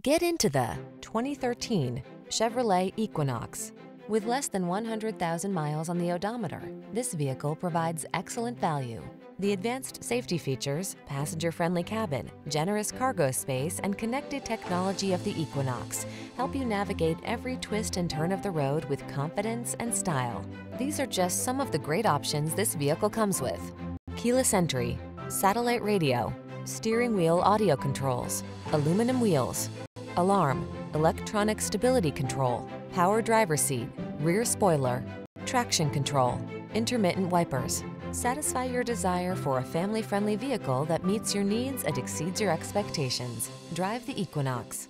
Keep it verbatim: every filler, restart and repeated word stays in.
Get into the twenty thirteen Chevrolet Equinox. With less than one hundred thousand miles on the odometer, this vehicle provides excellent value. The advanced safety features, passenger-friendly cabin, generous cargo space, and connected technology of the Equinox help you navigate every twist and turn of the road with confidence and style. These are just some of the great options this vehicle comes with: keyless entry, satellite radio, steering wheel audio controls, aluminum wheels, alarm, electronic stability control, power driver seat, rear spoiler, traction control, intermittent wipers. Satisfy your desire for a family-friendly vehicle that meets your needs and exceeds your expectations. Drive the Equinox.